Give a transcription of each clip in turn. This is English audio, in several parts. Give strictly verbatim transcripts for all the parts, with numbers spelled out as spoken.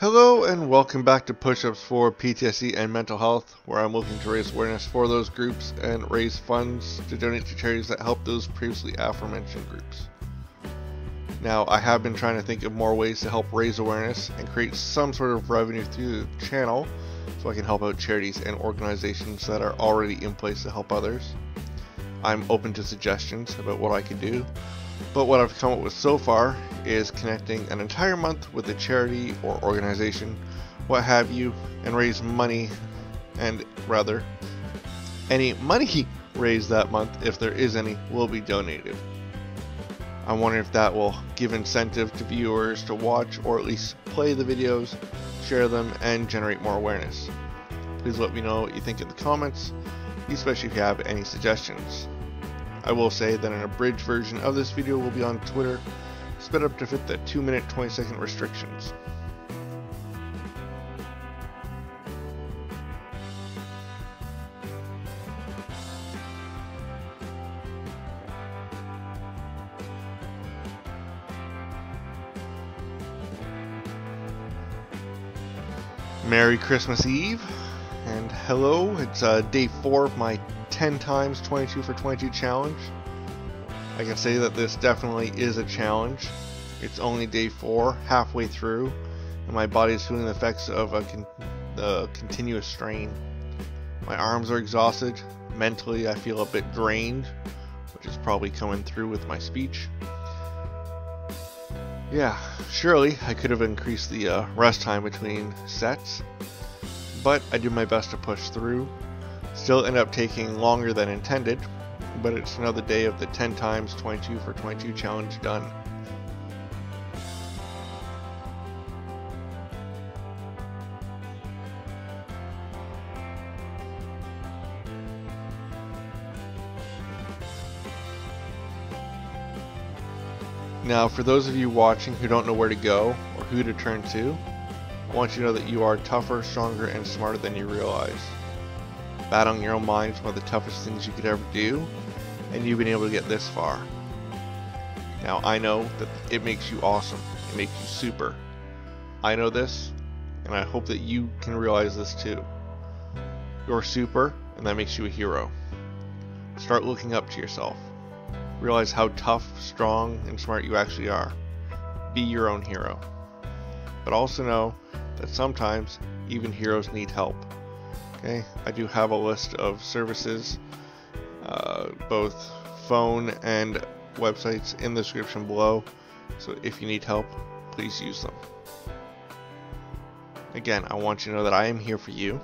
Hello and welcome back to Push-Ups for P T S D and Mental Health, where I'm looking to raise awareness for those groups and raise funds to donate to charities that help those previously aforementioned groups. Now, I have been trying to think of more ways to help raise awareness and create some sort of revenue through the channel so I can help out charities and organizations that are already in place to help others. I'm open to suggestions about what I can do. But what I've come up with so far is connecting an entire month with a charity or organization, what have you, and raise money, and rather, any money raised that month, if there is any, will be donated. I wonder if that will give incentive to viewers to watch or at least play the videos, share them, and generate more awareness. Please let me know what you think in the comments, especially if you have any suggestions. I will say that an abridged version of this video will be on Twitter, sped up to fit the two minute twenty second restrictions. Merry Christmas Eve, and hello, it's uh, day four of my ten times twenty-two for twenty-two challenge. I can say that this definitely is a challenge. It's only day four, halfway through, and my body is feeling the effects of a con the continuous strain. My arms are exhausted. Mentally, I feel a bit drained, which is probably coming through with my speech. Yeah, surely I could have increased the uh, rest time between sets, but I do my best to push through. Still end up taking longer than intended, but it's another day of the ten times twenty-two for twenty-two challenge done. Now, for those of you watching who don't know where to go or who to turn to, I want you to know that you are tougher, stronger, and smarter than you realize. Battling your own mind is one of the toughest things you could ever do, and you've been able to get this far. Now, I know that it makes you awesome, it makes you super. I know this, and I hope that you can realize this too. You're super, and that makes you a hero. Start looking up to yourself. Realize how tough, strong, and smart you actually are. Be your own hero. But also know that sometimes even heroes need help. Okay, I do have a list of services, uh, both phone and websites, in the description below, so if you need help, please use them. Again, I want you to know that I am here for you.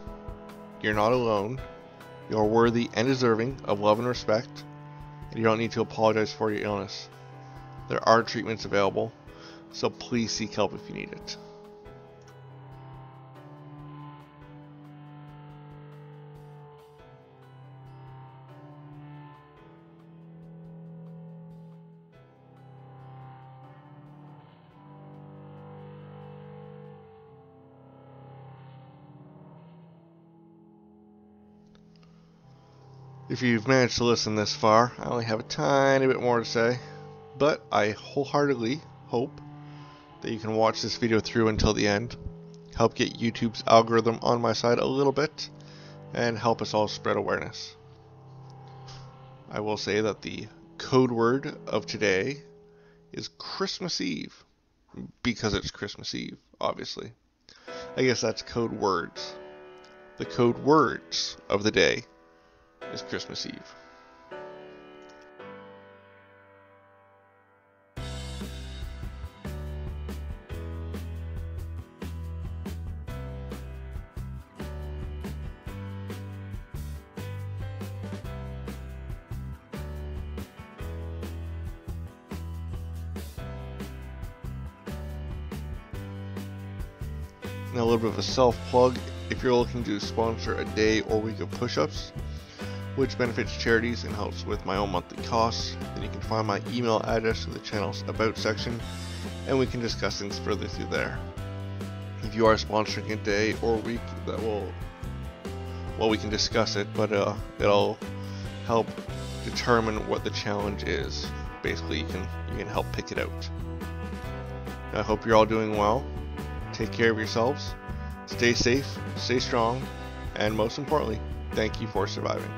You're not alone. You're worthy and deserving of love and respect, and you don't need to apologize for your illness. There are treatments available, so please seek help if you need it. If you've managed to listen this far, I only have a tiny bit more to say, but I wholeheartedly hope that you can watch this video through until the end, help get YouTube's algorithm on my side a little bit, and help us all spread awareness. I will say that the code word of today is Christmas Eve, because it's Christmas Eve, obviously. I guess that's code words. The code words of the day is Christmas Eve. Now, a little bit of a self-plug. If you're looking to sponsor a day or week of push-ups, which benefits charities and helps with my own monthly costs, then you can find my email address through the channel's About section, and we can discuss things further through there. If you are sponsoring a day or week, that will, well, we can discuss it, but uh, it'll help determine what the challenge is. Basically, you can you can help pick it out. Now, I hope you're all doing well. Take care of yourselves, stay safe, stay strong, and most importantly, thank you for surviving.